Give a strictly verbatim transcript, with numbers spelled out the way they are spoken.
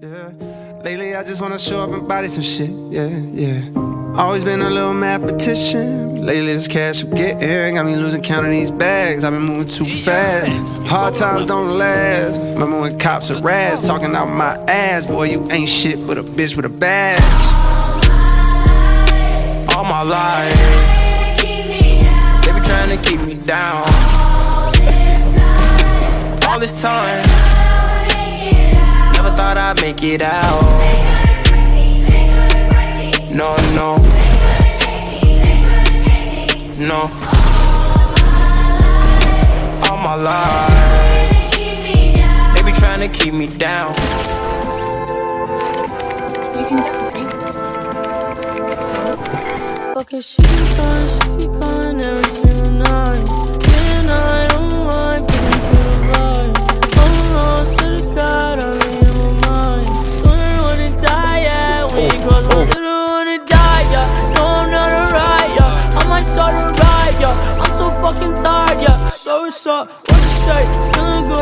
Yeah. Lately I just wanna show up and body some shit, yeah, yeah. Always been a little mathematician. Lately this cash I'm getting got me losing count of these bags. I've been moving too fast. Hard times don't last. Remember when cops harassed, talking out my ass. Boy, you ain't shit but a bitch with a badge. All my life, they be trying to keep me down. All this time, never thought I'd make it out. No, no, no. All my life, they be trying to keep me down. Fucking shit, she be calling every single night. Man, I don't mind being put alive. I'm lost, swear to God, I'm in my mind. Swear I wanna die, yeah, when you cross my middle, I wanna die, yeah. No, I'm not a riot, yeah. I might start a riot, yeah. I'm so fucking tired, yeah. So what's up, what you say, feeling good.